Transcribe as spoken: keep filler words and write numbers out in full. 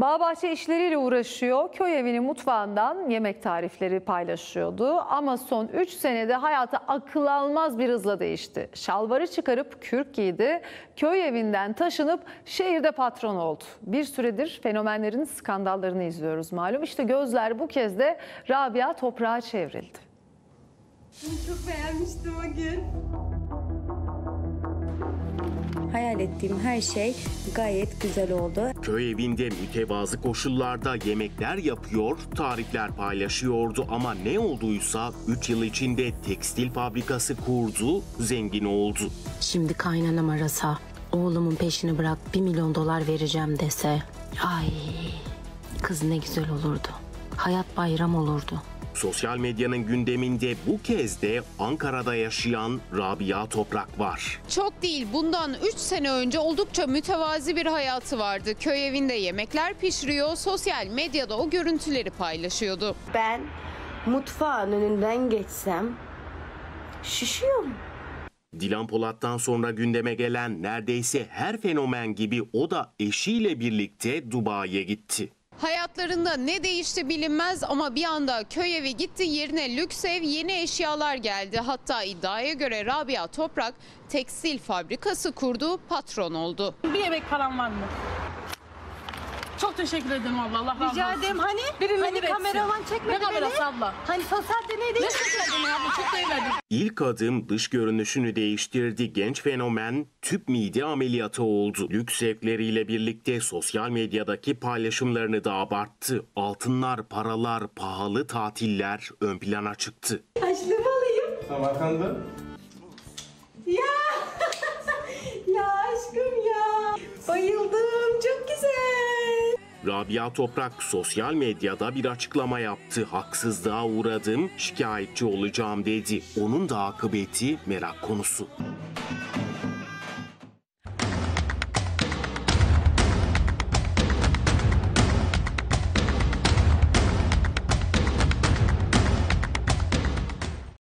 Bağbahçe işleriyle uğraşıyor, köy evinin mutfağından yemek tarifleri paylaşıyordu. Ama son üç senede hayatı akıl almaz bir hızla değişti. Şalvarı çıkarıp kürk giydi, köy evinden taşınıp şehirde patron oldu. Bir süredir fenomenlerin skandallarını izliyoruz malum. İşte gözler bu kez de Rabia Toprak'a çevrildi. Bunu çok beğenmiştim o gün. Hayal ettiğim her şey gayet güzel oldu. Köy evinde mütevazı koşullarda yemekler yapıyor, tarifler paylaşıyordu ama ne olduysa üç yıl içinde tekstil fabrikası kurdu, zengin oldu. Şimdi kaynanam arasa, oğlumun peşini bırak bir milyon dolar vereceğim dese, ay kız ne güzel olurdu, hayat bayram olurdu. Sosyal medyanın gündeminde bu kez de Ankara'da yaşayan Rabia Toprak var. Çok değil, bundan üç sene önce oldukça mütevazi bir hayatı vardı. Köy evinde yemekler pişiriyor, sosyal medyada o görüntüleri paylaşıyordu. Ben mutfağın önünden geçsem şişiyorum. Dilan Polat'tan sonra gündeme gelen neredeyse her fenomen gibi o da eşiyle birlikte Dubai'ye gitti. Hayatlarında ne değişti bilinmez ama bir anda köy evi gitti, yerine lüks ev, yeni eşyalar geldi. Hatta iddiaya göre Rabia Toprak tekstil fabrikası kurdu, patron oldu. Bir yemek param var mı? Çok teşekkür ederim abla, Allah razı olsun. Rica ederim, hani? Birini hani kameraman çekmedi beni? Ne kamerası abla? Hani sosyal deneydi? Ne çekmedin abla, çok değmedim. İlk adım dış görünüşünü değiştirdi. Genç fenomen tüp mide ameliyatı oldu. Lüks evleriyle birlikte sosyal medyadaki paylaşımlarını da abarttı. Altınlar, paralar, pahalı tatiller ön plana çıktı. Açlı alayım. Samarkand'da. Ya! Ya aşkım ya! Bayıldım, çok güzel. Rabia Toprak sosyal medyada bir açıklama yaptı. Haksızlığa uğradım, şikayetçi olacağım dedi. Onun da akıbeti merak konusu.